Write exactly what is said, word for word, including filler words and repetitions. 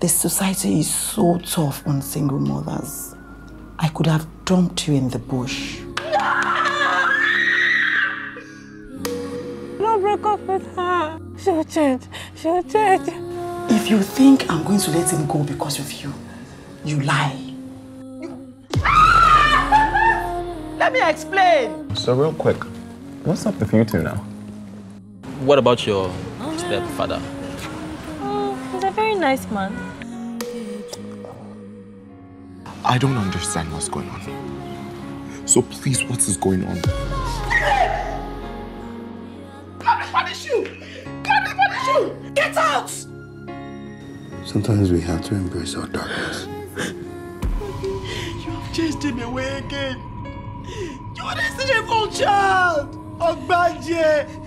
The society is so tough on single mothers. I could have dumped you in the bush. Don't break up with her. She'll change. She'll change. If you think I'm going to let him go because of you, you lie. You... Let me explain. So real quick, what's up with you two now? What about your stepfather? Mm, he's a very nice man. I don't understand what's going on. So please, what is going on? God will punish you! God will punish you! Get out! Sometimes we have to embrace our darkness. You have chased him away again. You are a sinful child of Banji.